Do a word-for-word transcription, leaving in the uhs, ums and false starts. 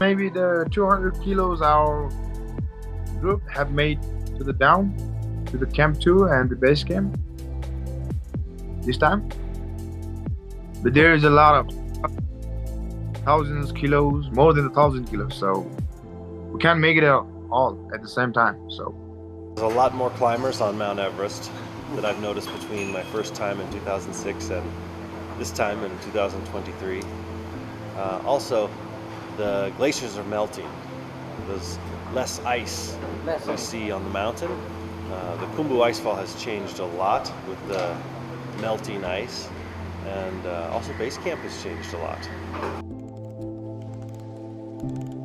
maybe the two hundred kilos our group have made to the down, to the camp two and the base camp this time. But there is a lot of thousands kilos, more than a thousand kilos. So we can't make it all at the same time. So there's a lot more climbers on Mount Everest that I've noticed between my first time in two thousand six and this time in two thousand twenty-three. Uh, also, the glaciers are melting. There's less ice less we ice. see on the mountain. Uh, the Khumbu Icefall has changed a lot with the melting ice, and uh, also base camp has changed a lot.